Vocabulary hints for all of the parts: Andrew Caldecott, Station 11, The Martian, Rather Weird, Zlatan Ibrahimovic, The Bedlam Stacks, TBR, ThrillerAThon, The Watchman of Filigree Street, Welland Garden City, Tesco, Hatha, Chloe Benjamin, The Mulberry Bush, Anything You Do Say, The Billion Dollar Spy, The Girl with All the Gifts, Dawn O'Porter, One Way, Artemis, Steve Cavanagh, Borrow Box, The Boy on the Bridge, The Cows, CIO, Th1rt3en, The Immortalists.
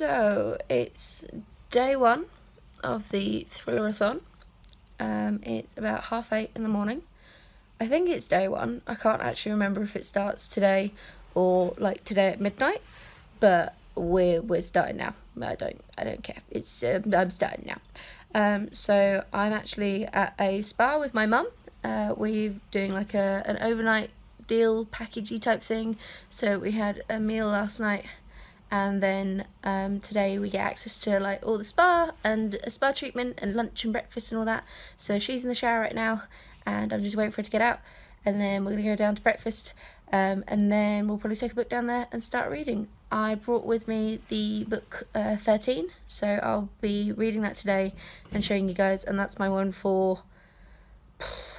So it's day one of the thriller-a-thon. It's about 8:30 in the morning. I think it's day one. I can't actually remember if it starts today or like today at midnight, but we're starting now. I don't care. It's I'm starting now. So I'm actually at a spa with my mum. We're doing like an overnight deal packagey type thing. So we had a meal last night, and then today we get access to like all the spa and a spa treatment and lunch and breakfast and all that. So she's in the shower right now, and I'm just waiting for her to get out, and then we're gonna go down to breakfast, and then we'll probably take a book down there and start reading. I brought with me the book Th1rt3en, so I'll be reading that today and showing you guys, and that's my one for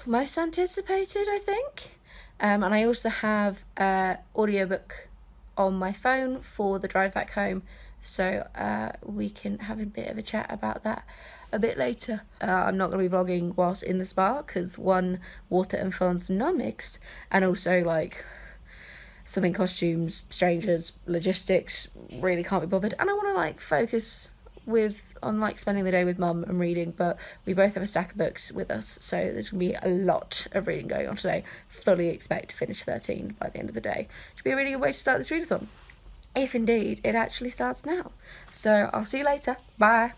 most anticipated, I think. And I also have an audiobook on my phone for the drive back home, so we can have a bit of a chat about that a bit later. I'm not going to be vlogging whilst in the spa because, one, water and phone's not mixed, and also like something costumes, strangers, logistics, really can't be bothered, and I want to like focus on like spending the day with mum and reading. But we both have a stack of books with us, so there's gonna be a lot of reading going on today. Fully expect to finish Th1rt3en by the end of the day. Should be a really good way to start this readathon, if indeed it actually starts now. So I'll see you later. Bye.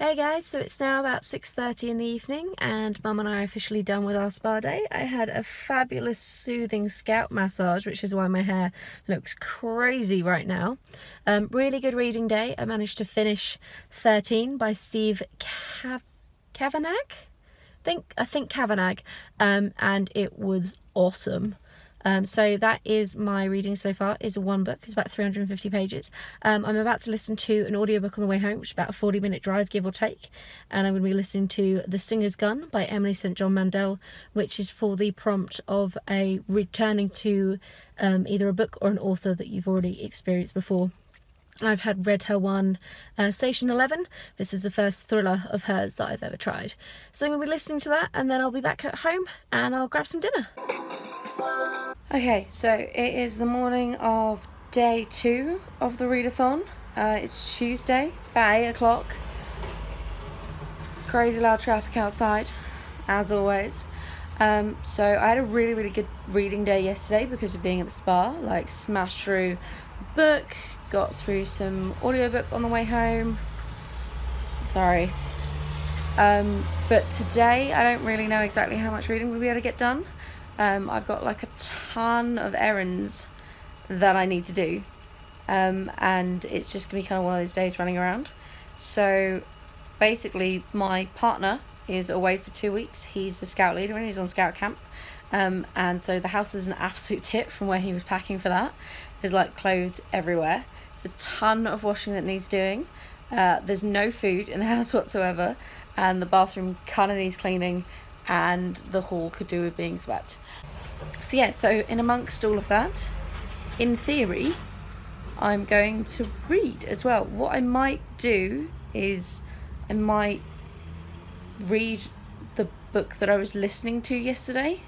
Hey guys, so it's now about 6:30 in the evening, and Mum and I are officially done with our spa day. I had a fabulous soothing scalp massage, which is why my hair looks crazy right now. Really good reading day. I managed to finish Th1rt3en by Steve Cavanagh? I think Kavanagh, and it was awesome. So that is my reading so far. Is one book. It's about 350 pages. I'm about to listen to an audiobook on the way home, which is about a 40-minute drive, give or take. And I'm going to be listening to The Singer's Gun by Emily St. John Mandel, which is for the prompt of a returning to either a book or an author that you've already experienced before. I've had read her one, Station 11. This is the first thriller of hers that I've ever tried. So I'm going to be listening to that, and then I'll be back at home and I'll grab some dinner. Okay, so it is the morning of day two of the readathon. It's Tuesday, it's about 8 o'clock. Crazy loud traffic outside, as always. So I had a really, really good reading day yesterday because of being at the spa. Like, smashed through a book, got through some audiobook on the way home. Sorry. But today, I don't really know exactly how much reading we'll be able to get done. I've got like a ton of errands that I need to do, and it's just gonna be kind of one of those days running around. So basically my partner is away for 2 weeks. He's the scout leader and he's on scout camp, and so the house is an absolute tip from where he was packing for that. There's like clothes everywhere. There's a ton of washing that needs doing. There's no food in the house whatsoever, and the bathroom kind of needs cleaning, and the hall could do with being swept. So yeah, so in amongst all of that, in theory, I'm going to read as well. What I might do is I might read the book that I was listening to yesterday.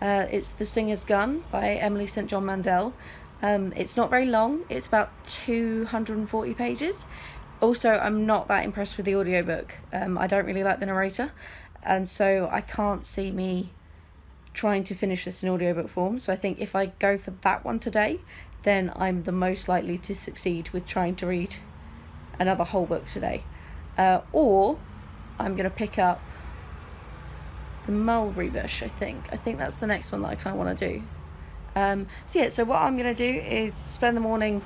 It's The Singer's Gun by Emily St. John Mandel. It's not very long, it's about 240 pages. Also, I'm not that impressed with the audiobook. I don't really like the narrator, and so I can't see me trying to finish this in audiobook form. So I think if I go for that one today, then I'm the most likely to succeed with trying to read another whole book today. Or I'm gonna pick up The Mulberry Bush, I think. I think that's the next one that I kind of want to do. So yeah, so what I'm gonna do is spend the morning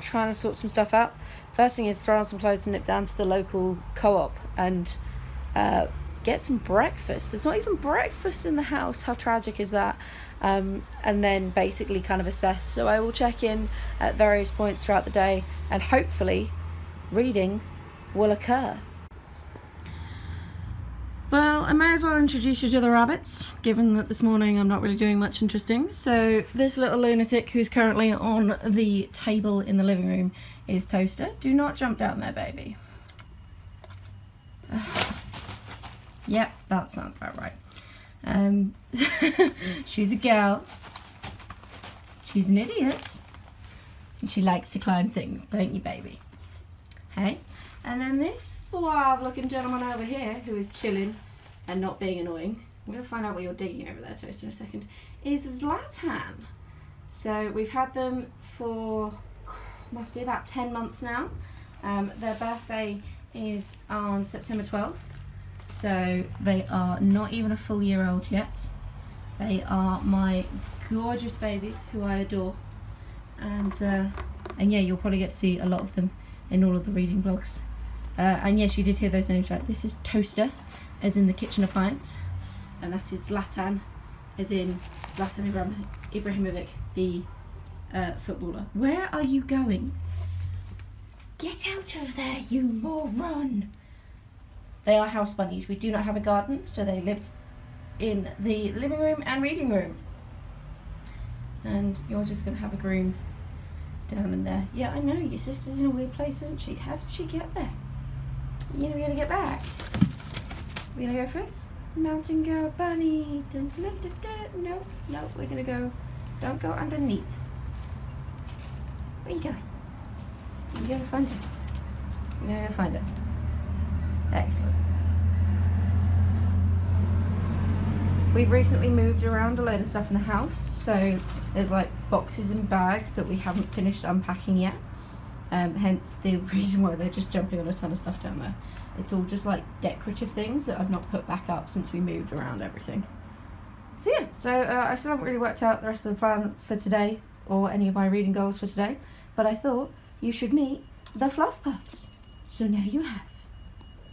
trying to sort some stuff out. First thing is throw on some clothes and nip down to the local co-op and get some breakfast. There's not even breakfast in the house. How tragic is that? And then basically kind of assess. So I will check in at various points throughout the day, and hopefully reading will occur. Well, I may as well introduce you to the rabbits, given that this morning I'm not really doing much interesting. So this little lunatic who's currently on the table in the living room is Toaster. Do not jump down there, baby. Yep, that sounds about right. She's a girl. She's an idiot. And she likes to climb things, don't you, baby? Hey? And then this suave looking gentleman over here, who is chilling and not being annoying, I'm going to find out what you're digging over there, Toast, in a second, is Zlatan. So we've had them for, must be about 10 months now. Their birthday is on September 12th, so they are not even a full year old yet. They are my gorgeous babies, who I adore. And yeah, you'll probably get to see a lot of them in all of the reading blogs. And yes, you did hear those names right. This is Toaster, as in the kitchen appliance, and that is Zlatan, as in Zlatan Ibrahimovic, the footballer. Where are you going? Get out of there, you moron! They are house bunnies. We do not have a garden, so they live in the living room and reading room. And you're just going to have a groom down in there. Yeah, I know, your sister's in a weird place, isn't she? How did she get there? You know, we're gonna get back. We're gonna go first? Mountain Girl Bunny. Dun, dun, dun, dun. No, no, we're gonna go. Don't go underneath. Where are you going? You're gonna find her. You're gonna go find her. Excellent. We've recently moved around a load of stuff in the house, so there's like boxes and bags that we haven't finished unpacking yet. Hence the reason why they're just jumping on a ton of stuff down there. It's all just like decorative things that I've not put back up since we moved around everything. So yeah, so I still haven't really worked out the rest of the plan for today or any of my reading goals for today, but I thought you should meet the Fluff Puffs. So now you have.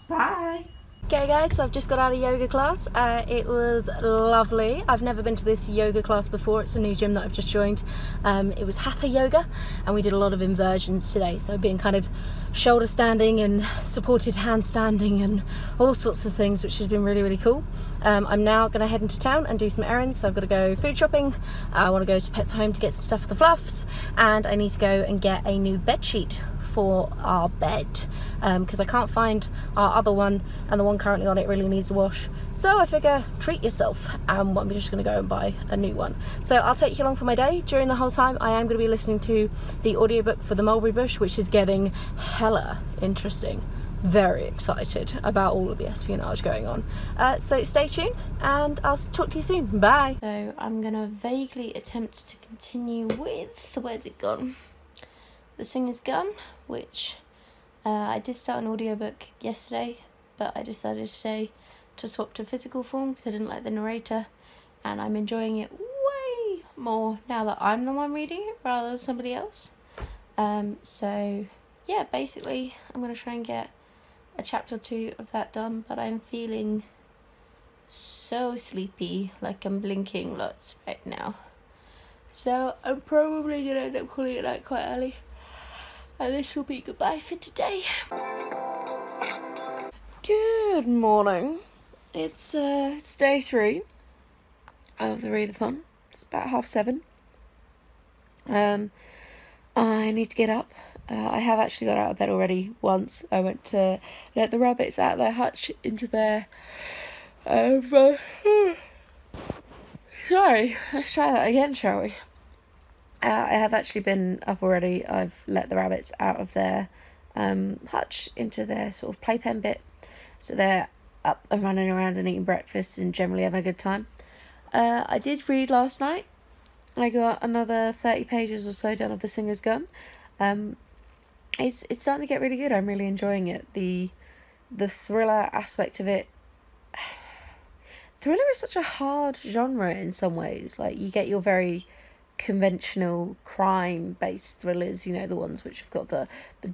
Bye! Okay guys, so I've just got out of yoga class. It was lovely. I've never been to this yoga class before. It's a new gym that I've just joined. It was Hatha yoga, and we did a lot of inversions today. So being kind of shoulder standing and supported hand standing and all sorts of things, which has been really, really cool. I'm now gonna head into town and do some errands. So I've got to go food shopping. I wanna go to Pets Home to get some stuff for the Fluffs, and I need to go and get a new bed sheet for our bed, because I can't find our other one, and the one currently on it really needs a wash. So I figure, treat yourself, and we're just going to go and buy a new one. So I'll take you along for my day. During the whole time I am going to be listening to the audiobook for The Mulberry Bush, which is getting hella interesting. Very excited about all of the espionage going on. So stay tuned and I'll talk to you soon. Bye! So I'm going to vaguely attempt to continue with, where's it gone? The Singer's Gun, which I did start an audiobook yesterday, but I decided today to swap to physical form because I didn't like the narrator, and I'm enjoying it way more now that I'm the one reading it rather than somebody else. So yeah, basically I'm going to try and get a chapter or two of that done, but I'm feeling so sleepy, like I'm blinking lots right now. So I'm probably going to end up calling it night quite early, and this will be goodbye for today. Good morning. It's day 3 of the readathon. It's about 7:30. I need to get up. I have actually got out of bed already once. I went to let the rabbits out of their hutch into their... Sorry, let's try that again, shall we? I have actually been up already. I've let the rabbits out of their hutch into their sort of playpen bit, so they're up and running around and eating breakfast and generally having a good time. I did read last night. I got another 30 pages or so done of The Singer's Gun. It's starting to get really good. I'm really enjoying it. The thriller aspect of it. Thriller is such a hard genre in some ways. Like, you get your very conventional crime-based thrillers, you know, the ones which have got the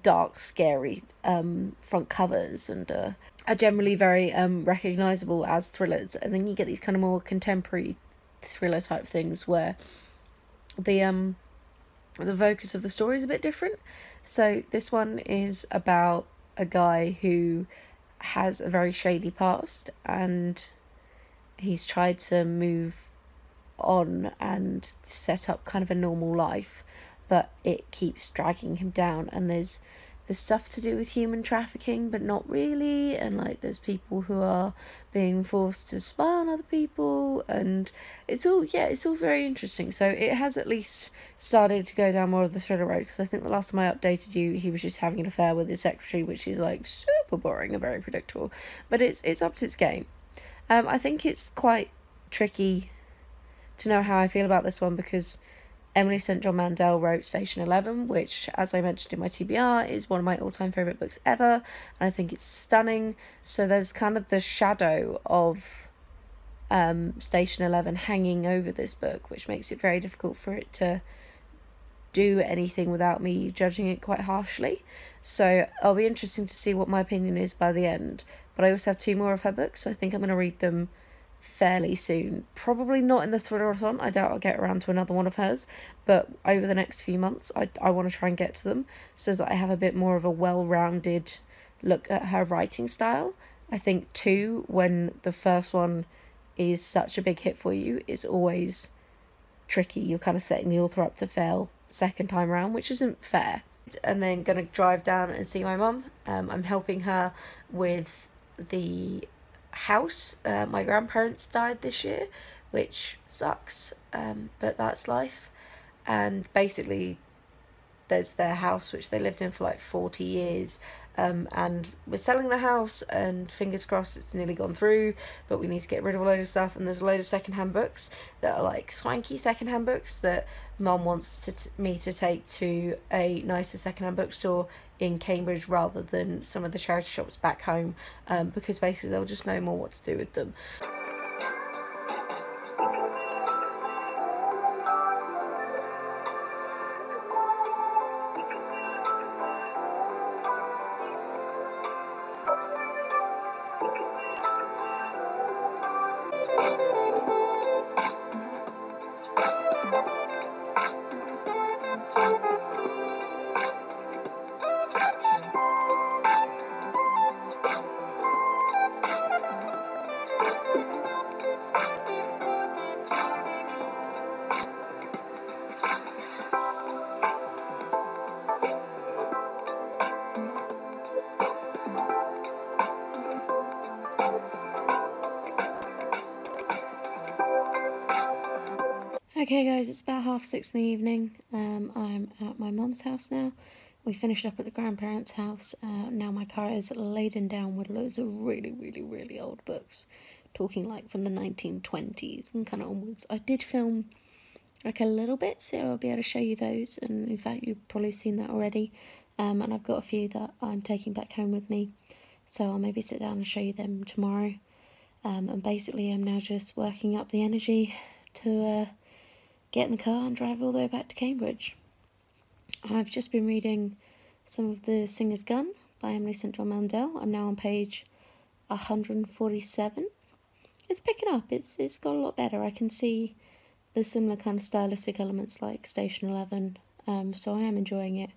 dark, scary front covers and are generally very recognisable as thrillers. And then you get these kind of more contemporary thriller type things where the focus of the story is a bit different. So this one is about a guy who has a very shady past, and he's tried to move on and set up kind of a normal life, but it keeps dragging him down. And there's stuff to do with human trafficking, but not really, and like there's people who are being forced to spy on other people, and it's all very interesting. So it has at least started to go down more of the thriller road, because I think the last time I updated you, he was just having an affair with his secretary, which is like super boring and very predictable, but it's upped its game. I think it's quite tricky to know how I feel about this one, because Emily St. John Mandel wrote Station 11, which, as I mentioned in my TBR, is one of my all-time favourite books ever, and I think it's stunning. So there's kind of the shadow of Station 11 hanging over this book, which makes it very difficult for it to do anything without me judging it quite harshly. So it'll be interesting to see what my opinion is by the end. But I also have two more of her books. So I think I'm going to read them fairly soon, probably not in the thrillerathon. I doubt I'll get around to another one of hers, but over the next few months I want to try and get to them, so that I have a bit more of a well-rounded look at her writing style. I think too, when the first one is such a big hit for you, it's always tricky. You're kind of setting the author up to fail second time round, which isn't fair. And then gonna drive down and see my mum. I'm helping her with the house. My grandparents died this year, which sucks, but that's life. And basically there's their house, which they lived in for like 40 years, and we're selling the house, and fingers crossed it's nearly gone through, but we need to get rid of a load of stuff. And there's a load of secondhand books that are like swanky secondhand books that mum wants me to take to a nicer secondhand bookstore in Cambridge, rather than some of the charity shops back home, because basically they'll just know more what to do with them. Okay guys, it's about 6:30 in the evening. I'm at my mum's house now. We finished up at the grandparents' house. Now my car is laden down with loads of really old books, talking like from the 1920s and kind of onwards. I did film like a little bit, so I'll be able to show you those, and in fact you've probably seen that already. And I've got a few that I'm taking back home with me, so I'll maybe sit down and show you them tomorrow. And basically I'm now just working up the energy to get in the car and drive all the way back to Cambridge. I've just been reading some of The Singer's Gun by Emily St. John Mandel. I'm now on page 147. It's picking up, it's got a lot better. I can see the similar kind of stylistic elements like Station 11, so I am enjoying it.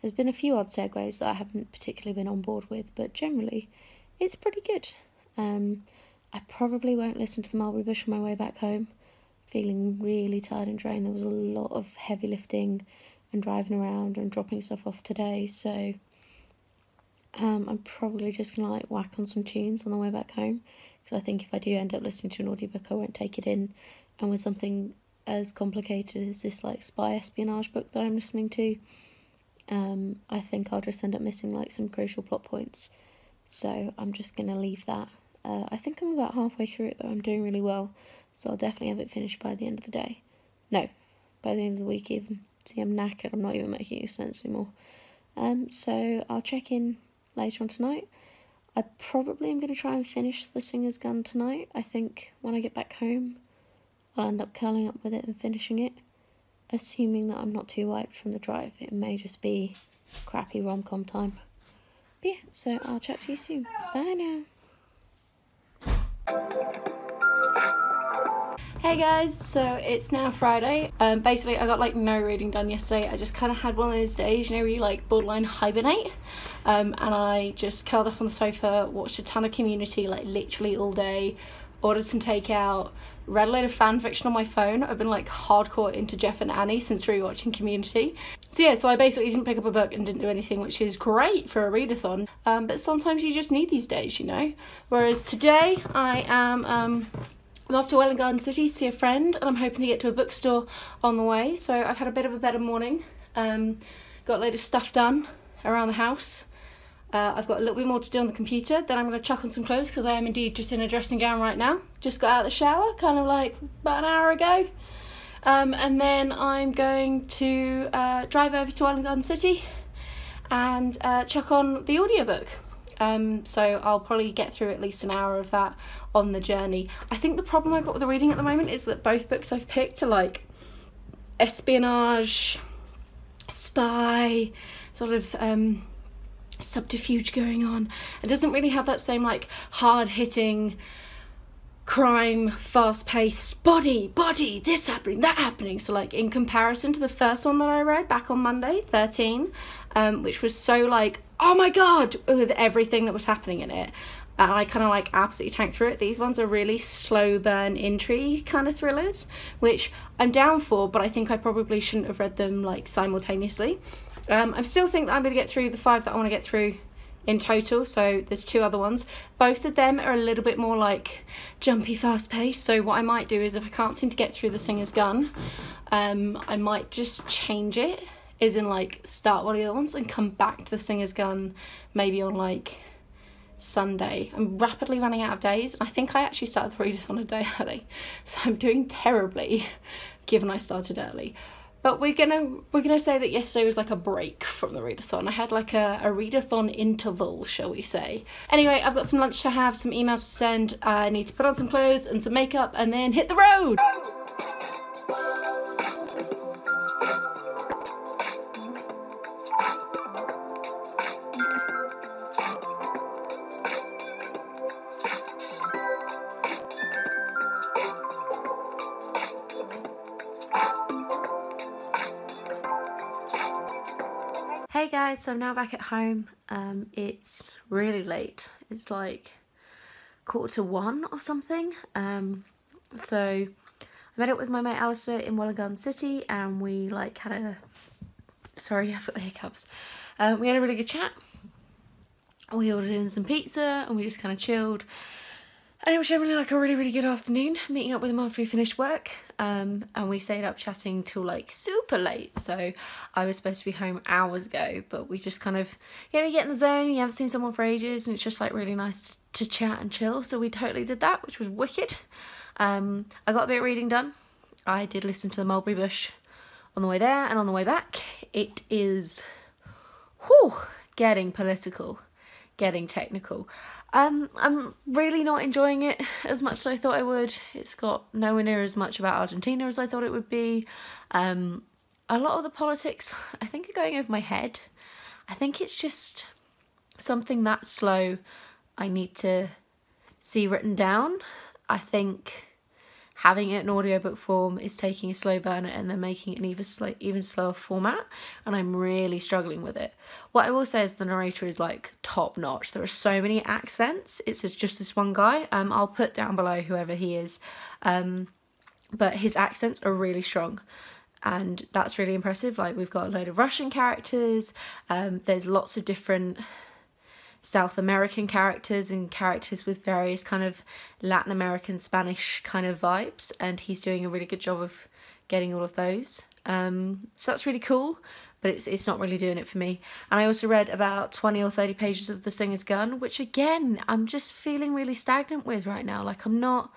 There's been a few odd segues that I haven't particularly been on board with, but generally it's pretty good. I probably won't listen to The Mulberry Bush on my way back home. Feeling really tired and drained. There was a lot of heavy lifting and driving around and dropping stuff off today, so I'm probably just gonna like whack on some tunes on the way back home, because I think if I do end up listening to an audiobook I won't take it in. And with something as complicated as this like spy espionage book that I'm listening to, I think I'll just end up missing like some crucial plot points, so I'm just gonna leave that. I think I'm about halfway through it though. I'm doing really well, so I'll definitely have it finished by the end of the day. No, by the end of the week even. See, I'm knackered, I'm not even making any sense anymore. So I'll check in later on tonight. I probably am going to try and finish The Singer's Gun tonight. I think when I get back home, I'll end up curling up with it and finishing it. Assuming that I'm not too wiped from the drive, it may just be crappy rom-com time. But yeah, so I'll chat to you soon. Bye now. Hey guys, so it's now Friday. Basically I got like no reading done yesterday. I just kind of had one of those days, you know, where you like borderline hibernate, and I just curled up on the sofa, watched a ton of Community like literally all day, ordered some takeout, read a load of fan fiction on my phone. I've been like hardcore into Jeff and Annie since rewatching Community. So yeah, so I basically didn't pick up a book and didn't do anything, which is great for a readathon, but sometimes you just need these days, you know? Whereas today I am I'm off to Welland Garden City to see a friend, and I'm hoping to get to a bookstore on the way. So I've had a bit of a better morning, got a load of stuff done around the house. I've got a little bit more to do on the computer, then I'm going to chuck on some clothes because I am indeed just in a dressing gown right now. Just got out of the shower, kind of like about an hour ago. And then I'm going to drive over to Welland Garden City and chuck on the audiobook. So I'll probably get through at least an hour of that on the journey. I think the problem I've got with the reading at the moment is that both books I've picked are like espionage, spy, sort of subterfuge going on. It doesn't really have that same like hard-hitting crime, fast-paced body, this happening, that happening. So like in comparison to the first one that I read back on Monday, Th1rt3en, which was so like, oh my god, with everything that was happening in it. And I kind of like absolutely tanked through it. These ones are really slow burn intrigue kind of thrillers, which I'm down for, but I think I probably shouldn't have read them like simultaneously. I still think that I'm going to get through the 5 that I want to get through in total, so there's 2 other ones. Both of them are a little bit more like jumpy, fast paced, so what I might do is if I can't seem to get through The Singer's Gun, I might just change it. As in like start one of the other ones and come back to The Singer's Gun maybe on like Sunday. I'm rapidly running out of days. I think I actually started the readathon a day early, so I'm doing terribly given I started early. But we're gonna say that yesterday was like a break from the readathon. I had like a readathon interval, shall we say. Anyway, I've got some lunch to have, some emails to send, I need to put on some clothes and some makeup and then hit the road! Hey guys, so I'm now back at home. It's really late. It's like 1:45 or something. So I met up with my mate Alistair in Welland Garden City, and we like had a, sorry I've got the hiccups. We had a really good chat. We ordered in some pizza and we just kind of chilled. And it was generally like a really good afternoon, meeting up with him after he finished work, and we stayed up chatting till like super late. So I was supposed to be home hours ago, but we just kind of, you know, you get in the zone, you haven't seen someone for ages and it's just like really nice to chat and chill, so we totally did that, which was wicked. I got a bit of reading done. I did listen to The Mulberry Bush on the way there and on the way back. It is, whew, getting political, getting technical. I'm really not enjoying it as much as I thought I would. It's got nowhere near as much about Argentina as I thought it would be. A lot of the politics I think are going over my head. I think it's just something that slow I need to see written down. I think having it in audiobook form is taking a slow burner and then making it an even slower format, and I'm really struggling with it. What I will say is the narrator is like top notch. There are so many accents. It's just this one guy. I'll put down below whoever he is, but his accents are really strong. And that's really impressive. Like we've got a load of Russian characters. There's lots of different South American characters and characters with various kind of Latin American, Spanish kind of vibes, and he's doing a really good job of getting all of those. So that's really cool, but it's not really doing it for me. And I also read about 20 or 30 pages of The Singer's Gun, which again I'm just feeling really stagnant with right now. Like I'm not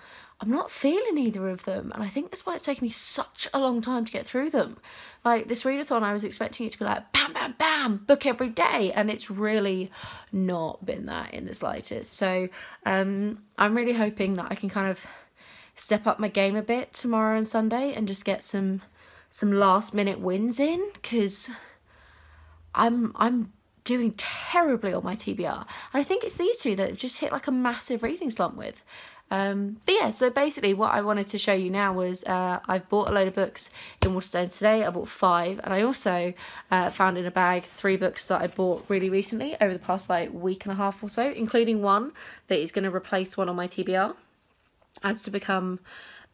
feeling either of them, and I think that's why it's taken me such a long time to get through them. Like this readathon, I was expecting it to be like bam, bam, bam, book every day, and it's really not been that in the slightest. So I'm really hoping that I can kind of step up my game a bit tomorrow and Sunday and just get some last minute wins in, because I'm doing terribly on my TBR, and I think it's these two that have just hit like a massive reading slump with. But yeah, so basically what I wanted to show you now was I've bought a load of books in Waterstones today. I bought 5, and I also found in a bag 3 books that I bought really recently over the past like week and a half or so, including one that is going to replace one on my TBR as to become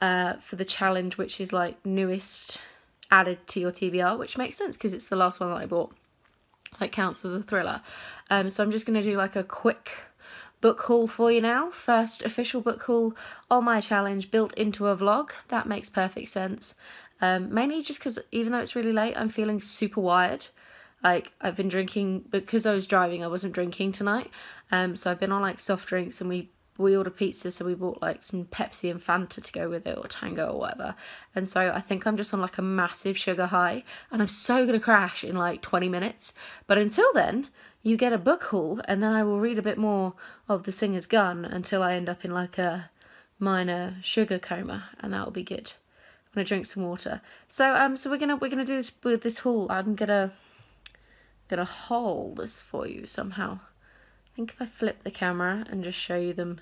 for the challenge, which is like newest added to your TBR, which makes sense because it's the last one that I bought that counts as a thriller. So I'm just going to do like a quick book haul for you now. First official book haul on my challenge built into a vlog. That makes perfect sense. Mainly just because even though it's really late, I'm feeling super wired. Like, I've been drinking, because I was driving, I wasn't drinking tonight. So I've been on like soft drinks, and we ordered pizza, so we bought like some Pepsi and Fanta to go with it, or Tango or whatever. And so I think I'm just on like a massive sugar high, and I'm so gonna crash in like 20 minutes. But until then, you get a book haul, and then I will read a bit more of The Singer's Gun until I end up in like a minor sugar coma, and that will be good. I'm gonna drink some water. So so we're gonna do this with this haul. I'm gonna haul this for you somehow. I think if I flip the camera and just show you them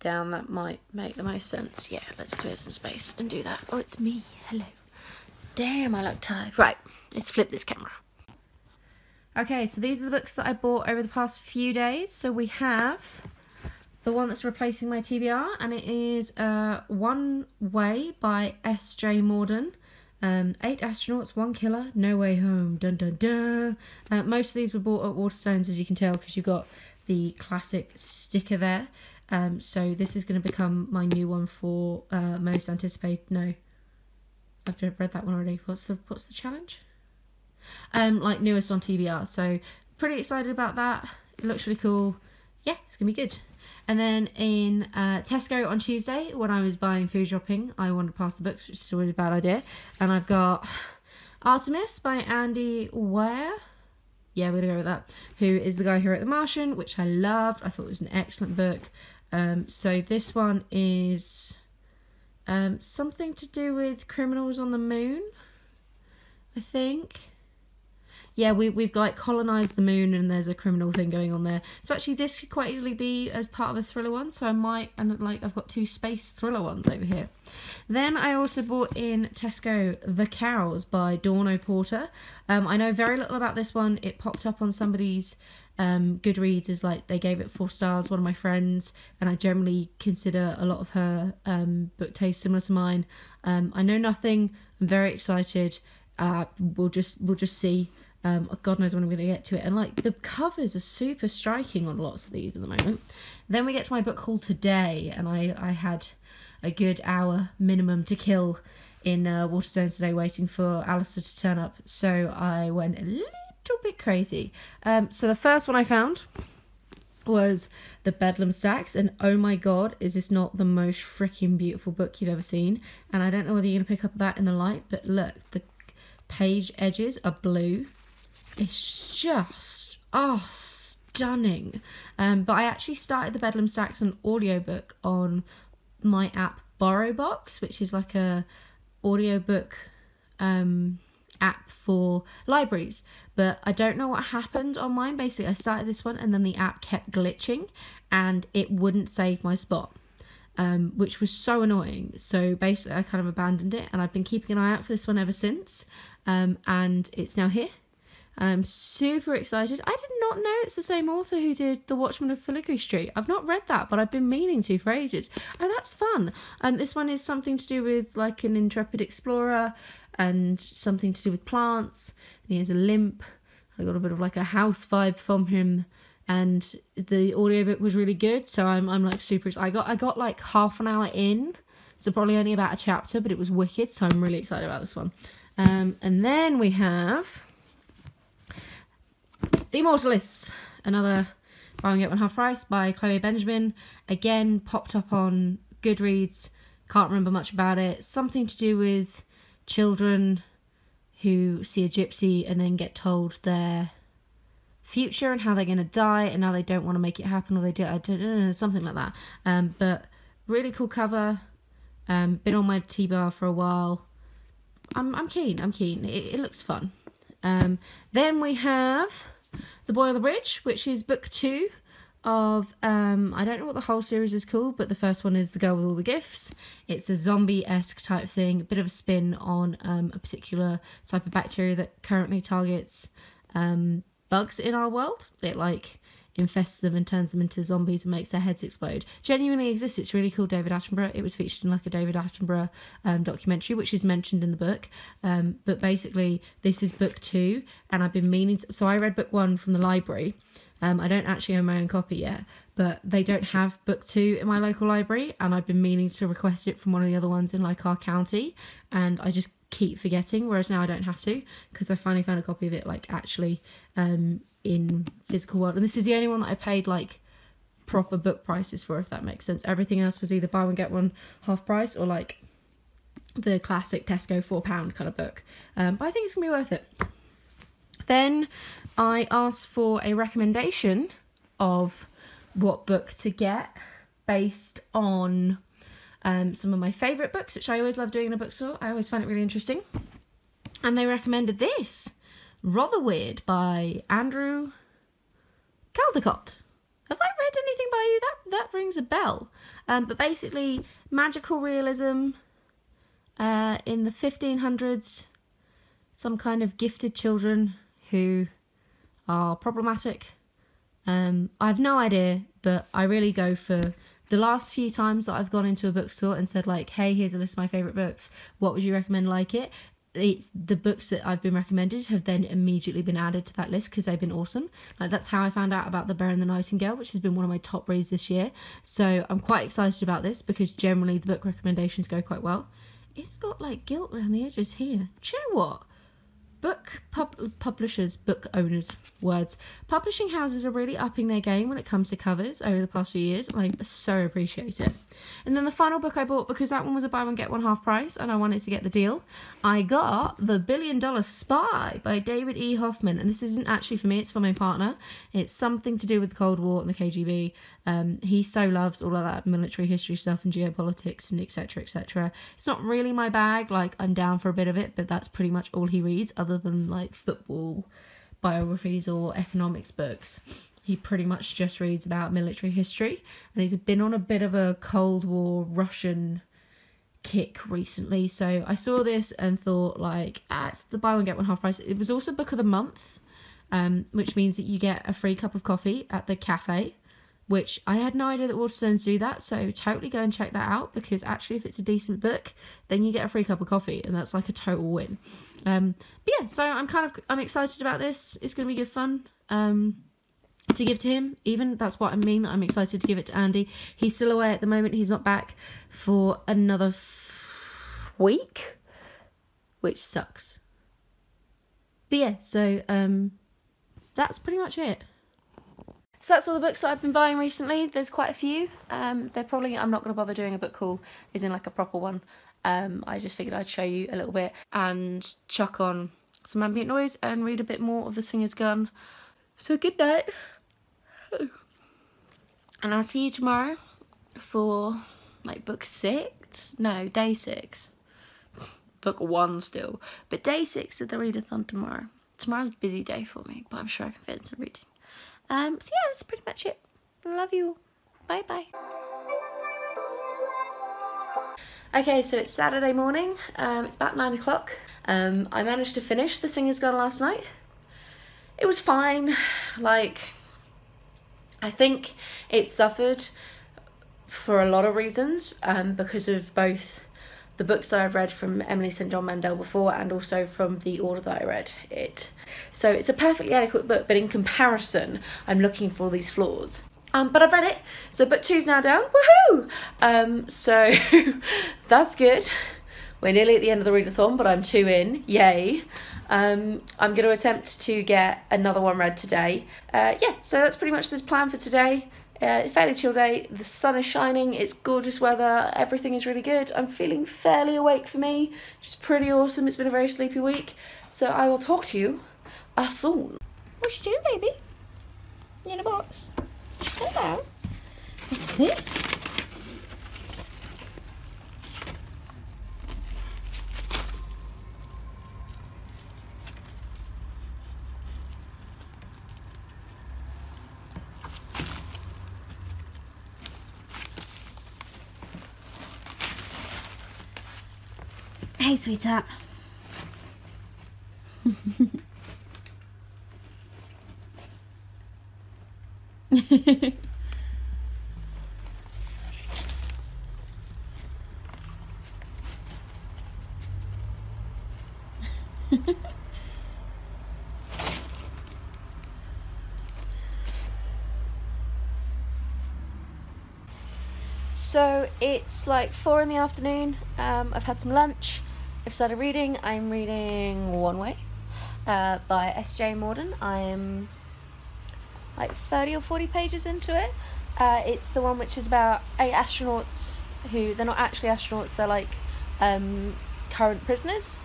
down, that might make the most sense. Yeah, let's clear some space and do that. Oh, it's me. Hello. Damn, I look tired. Right, let's flip this camera. Okay, so these are the books that I bought over the past few days. So we have the one that's replacing my TBR, and it is One Way by S.J. Morden. 8 astronauts, 1 killer, no way home. Dun dun dun. Most of these were bought at Waterstones, as you can tell, because you've got the classic sticker there. So this is going to become my new one for most anticipated. No, I've read that one already. What's the challenge? Like newest on TBR. So pretty excited about that. It looks really cool. Yeah, it's gonna be good. And then in Tesco on Tuesday, when I was buying food shopping, I wandered past the books, which is always a bad idea. And I've got Artemis by Andy Weir. Yeah, we're gonna go with that. Who is the guy who wrote The Martian, which I loved. I thought it was an excellent book. So this one is something to do with criminals on the moon, I think. Yeah, we've like colonised the moon, and there's a criminal thing going on there. So actually this could quite easily be as part of a thriller one. So I might, and like I've got 2 space thriller ones over here. Then I also bought in Tesco The Cows by Dawn O'Porter. I know very little about this one. It popped up on somebody's Goodreads, is like they gave it 4 stars, one of my friends, and I generally consider a lot of her book taste similar to mine. I know nothing. I'm very excited. We'll just see. God knows when I'm going to get to it. And like the covers are super striking on lots of these at the moment. Then we get to my book haul today, and I had a good hour minimum to kill in Waterstones today waiting for Alistair to turn up. So I went a little bit crazy. So the first one I found was The Bedlam Stacks, and oh my god, is this not the most freaking beautiful book you've ever seen? And I don't know whether you're going to pick up that in the light, but look, the page edges are blue. It's just, oh, stunning. But I actually started the Bedlam Stacks on audiobook on my app Borrow Box, which is like a audiobook app for libraries. But I don't know what happened on mine. Basically, I started this one, and then the app kept glitching, and it wouldn't save my spot, which was so annoying. So basically, I kind of abandoned it, and I've been keeping an eye out for this one ever since. And it's now here. And I'm super excited. I did not know it's the same author who did The Watchman of Filigree Street. I've not read that, but I've been meaning to for ages. Oh, that's fun. And this one is something to do with like an intrepid explorer and something to do with plants. And he has a limp. I got a bit of like a house vibe from him. And the audiobook was really good. So I'm like super excited. I got like half an hour in. So probably only about a chapter, but it was wicked. So I'm really excited about this one. And then we have The Immortalists, another buy one get one half price by Chloe Benjamin. Again, popped up on Goodreads, can't remember much about it. Something to do with children who see a gypsy and then get told their future and how they're going to die, and now they don't want to make it happen, or they do, I don't know, something like that. But really cool cover. Been on my TBR for a while. I'm keen. It looks fun. Then we have The Boy on the Bridge, which is book 2 of, I don't know what the whole series is called, but the first one is The Girl with All the Gifts. It's a zombie-esque type thing, a bit of a spin on a particular type of bacteria that currently targets bugs in our world. It, like, infests them and turns them into zombies and makes their heads explode. Genuinely exists. It's really cool. David Attenborough. It was featured in like a David Attenborough documentary, which is mentioned in the book. But basically this is book 2, and I've been meaning to, so I read book 1 from the library. I don't actually own my own copy yet, but they don't have book 2 in my local library, and I've been meaning to request it from one of the other ones in like our county, and I just keep forgetting, whereas now I don't have to, because I finally found a copy of it like actually in physical world. And this is the only one that I paid like proper book prices for, if that makes sense. Everything else was either buy one get one half price, or like the classic Tesco £4 kind of book. But I think it's gonna be worth it. Then I asked for a recommendation of what book to get based on some of my favourite books, which I always love doing in a bookstore. I always find it really interesting. And they recommended this, Rather Weird by Andrew Caldecott. Have I read anything by you? That rings a bell. But basically, magical realism in the 1500s, some kind of gifted children who are problematic. I've no idea, but I really go for... The last few times that I've gone into a bookstore and said like, hey, here's a list of my favourite books, what would you recommend like it? It's the books that I've been recommended have then immediately been added to that list because they've been awesome. Like, that's how I found out about The Bear and the Nightingale, which has been one of my top reads this year. So I'm quite excited about this because generally the book recommendations go quite well. It's got like gilt around the edges here. Do you know what? Book publishers, book owners, words. Publishing houses are really upping their game when it comes to covers over the past few years, and I so appreciate it. And then the final book I bought, because that one was a buy one get one half price and I wanted to get the deal, I got The Billion Dollar Spy by David E. Hoffman. And this isn't actually for me, it's for my partner. It's something to do with the Cold War and the KGB. He so loves all of that military history stuff and geopolitics and etc, etc. It's not really my bag, like I'm down for a bit of it, but that's pretty much all he reads other than like football biographies or economics books. He pretty much just reads about military history, and he's been on a bit of a Cold War Russian kick recently. So I saw this and thought like, it's the buy one get one half price. It was also book of the month, which means that you get a free cup of coffee at the cafe, which I had no idea that Waterstones do that, so totally go and check that out, because actually if it's a decent book, then you get a free cup of coffee, and that's like a total win. But yeah, so I'm excited about this. It's going to be good fun to give to him, even. That's what I mean. I'm excited to give it to Andy. He's still away at the moment. He's not back for another week, which sucks. But yeah, so that's pretty much it. So that's all the books that I've been buying recently. There's quite a few. They're probably, I'm not going to bother doing a book haul, as in like a proper one. I just figured I'd show you a little bit and chuck on some ambient noise and read a bit more of The Singer's Gun. So good night. And I'll see you tomorrow for like book 6? No, day 6. Book 1 still. But day 6 of the readathon tomorrow. Tomorrow's a busy day for me, but I'm sure I can fit in some reading. So yeah, that's pretty much it. Love you all. Bye bye. Okay, so it's Saturday morning. It's about 9 o'clock. I managed to finish The Singer's Gun last night. It was fine. Like, I think it suffered for a lot of reasons, because of both the books that I've read from Emily St. John Mandel before, and also from the order that I read it. So it's a perfectly adequate book, but in comparison, I'm looking for all these flaws. But I've read it, so book 2's now down, woohoo! So that's good. We're nearly at the end of the readathon, but I'm 2 in, yay. I'm gonna attempt to get another one read today. Yeah, so that's pretty much the plan for today. Fairly chill day, the sun is shining, it's gorgeous weather, everything is really good. I'm feeling fairly awake for me, which is pretty awesome. It's been a very sleepy week, so I will talk to you soon. What you doing, baby? You in a box? Hello. What's this? Hey, sweetheart. So it's like 4 in the afternoon. I've had some lunch. I've started reading. I'm reading One Way by S.J. Morden. I'm like 30 or 40 pages into it. It's the one which is about 8 astronauts who, they're not actually astronauts, they're like current prisoners,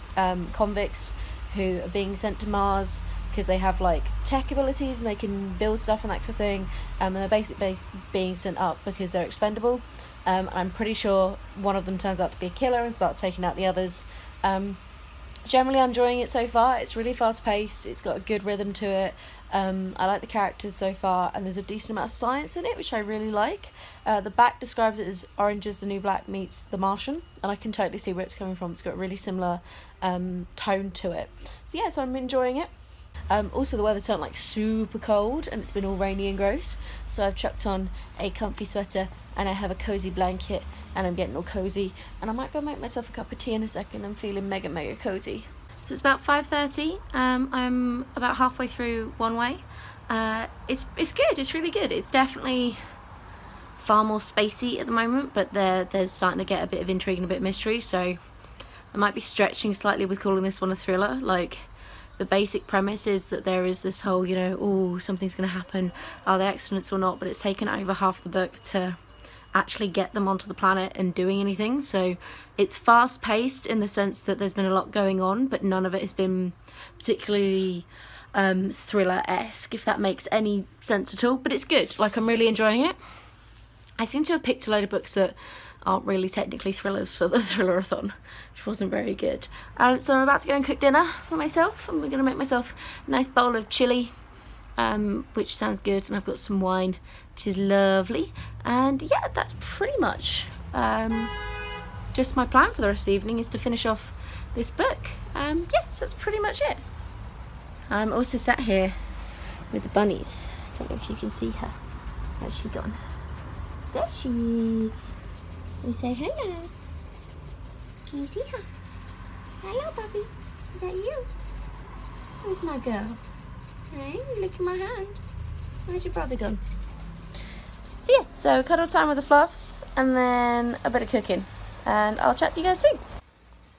convicts who are being sent to Mars because they have like tech abilities and they can build stuff and that kind of thing, and they're basically being sent up because they're expendable. I'm pretty sure one of them turns out to be a killer and starts taking out the others. Generally I'm enjoying it so far. It's really fast paced, it's got a good rhythm to it. I like the characters so far, and there's a decent amount of science in it, which I really like. The back describes it as Orange is the New Black meets The Martian, and I can totally see where it's coming from. It's got a really similar tone to it. So yeah, so I'm enjoying it. Also the weather turned like super cold and it's been all rainy and gross, so I've chucked on a comfy sweater and I have a cozy blanket and I'm getting all cozy, and I might go make myself a cup of tea in a second. I'm feeling mega cozy. So it's about 5:30. I'm about halfway through One Way. It's good. It's really good. It's definitely far more spacey at the moment, but they're starting to get a bit of intrigue and a bit of mystery. So I might be stretching slightly with calling this one a thriller. Like, the basic premise is that there is this whole, you know, oh, something's going to happen. Are there accidents or not? But it's taken over half the book to actually get them onto the planet and doing anything. So it's fast paced in the sense that there's been a lot going on, but none of it has been particularly thriller-esque, if that makes any sense at all. But it's good. Like, I'm really enjoying it. I seem to have picked a load of books that aren't really technically thrillers for the thrillerathon, which wasn't very good. So I'm about to go and cook dinner for myself, and we're gonna make myself a nice bowl of chili, which sounds good, and I've got some wine, which is lovely. And yeah, that's pretty much just my plan for the rest of the evening, is to finish off this book. Yes, that's pretty much it. I'm also sat here with the bunnies. I don't know if you can see her. Where's she gone? There she is. We say hello. Can you see her? Hello, puppy. Is that you? Where's my girl? Hey, you lick my hand. Where's your brother gone? So yeah, so cuddle time with the fluffs, and then a bit of cooking, and I'll chat to you guys soon.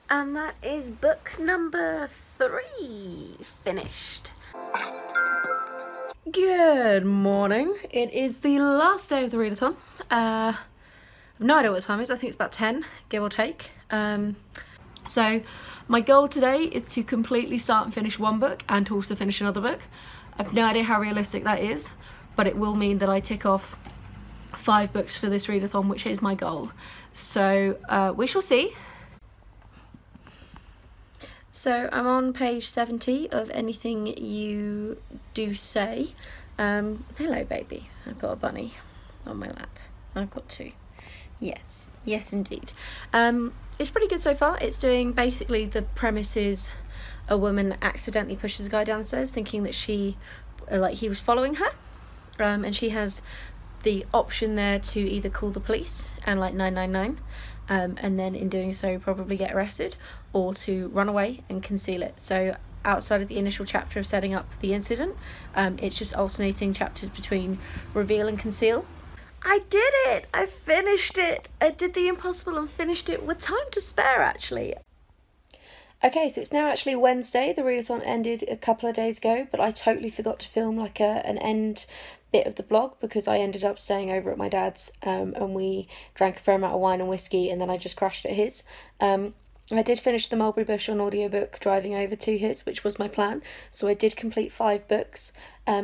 And that is book number 3 finished. Good morning. It is the last day of the readathon. I've no idea what time it is. I think it's about 10, give or take. So my goal today is to completely start and finish one book and to also finish another book. I've no idea how realistic that is, but it will mean that I tick off 5 books for this readathon, which is my goal. So we shall see. So I'm on page 70 of Anything You Do Say. Hello, baby. I've got a bunny on my lap. I've got 2. Yes, yes indeed. It's pretty good so far. It's doing, basically the premise is a woman accidentally pushes a guy downstairs thinking that she, like, he was following her, and she has the option there to either call the police and like 999, and then in doing so probably get arrested, or to run away and conceal it. So outside of the initial chapter of setting up the incident, it's just alternating chapters between reveal and conceal. I did it! I finished it! I did the impossible and finished it with time to spare, actually. Okay, so it's now actually Wednesday. The readathon ended a couple of days ago, but I totally forgot to film like an end bit of the blog, because I ended up staying over at my dad's, and we drank a fair amount of wine and whiskey, and then I just crashed at his. I did finish The Mulberry Bush on audiobook driving over to his, which was my plan, so I did complete 5 books.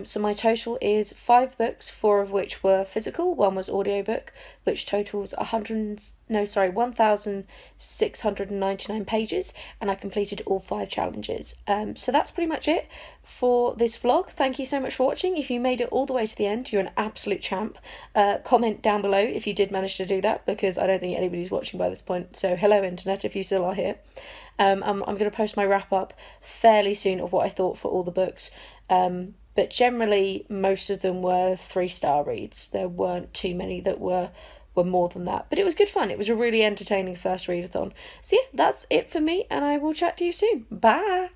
So my total is 5 books, 4 of which were physical, 1 was audiobook, which totals 1,699 pages, and I completed all 5 challenges. So that's pretty much it for this vlog. Thank you so much for watching. If you made it all the way to the end, you're an absolute champ. Comment down below if you did manage to do that, because I don't think anybody's watching by this point. So hello, internet, if you still are here. I'm going to post my wrap up fairly soon of what I thought for all the books. But generally, most of them were 3-star reads. There weren't too many that were more than that. But it was good fun. It was a really entertaining first readathon. So yeah, that's it for me, and I will chat to you soon. Bye!